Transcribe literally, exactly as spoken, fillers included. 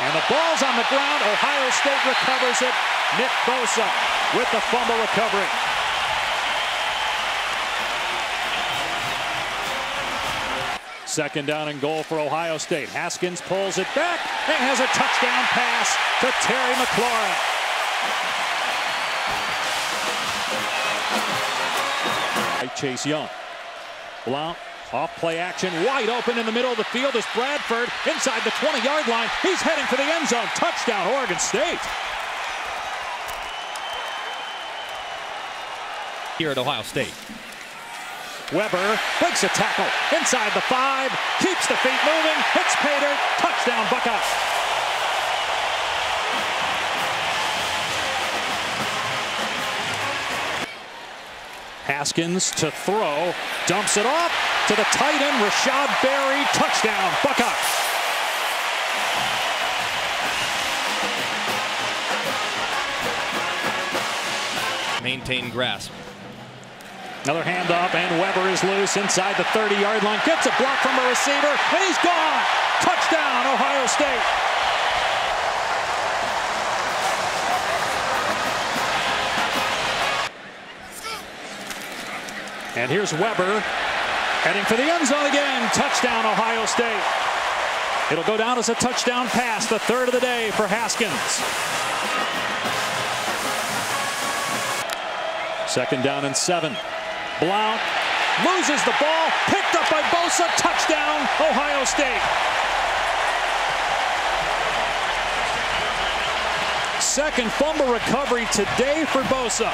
And the ball's on the ground. Ohio State recovers it. Nick Bosa with the fumble recovery. Second down and goal for Ohio State. Haskins pulls it back and has a touchdown pass to Terry McLaurin. Chase Young. Blount off play action, wide open in the middle of the field is Bradford inside the twenty yard line. He's heading for the end zone. Touchdown, Oregon State. Here at Ohio State. Weber breaks a tackle inside the five, keeps the feet moving, hits Cater. Touchdown, Buckeyes. Haskins to throw, dumps it off to the tight end, Rashad Berry, touchdown, Buckeyes. Maintain grasp. Another handoff, and Weber is loose inside the thirty yard line, gets a block from a receiver, and he's gone. Touchdown, Ohio State. And here's Weber heading for the end zone again. Touchdown, Ohio State. It'll go down as a touchdown pass, the third of the day for Haskins. Second down and seven. Blount loses the ball, picked up by Bosa. Touchdown, Ohio State. Second fumble recovery today for Bosa.